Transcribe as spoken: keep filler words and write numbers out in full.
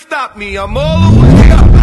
stop me, I'm all the way up.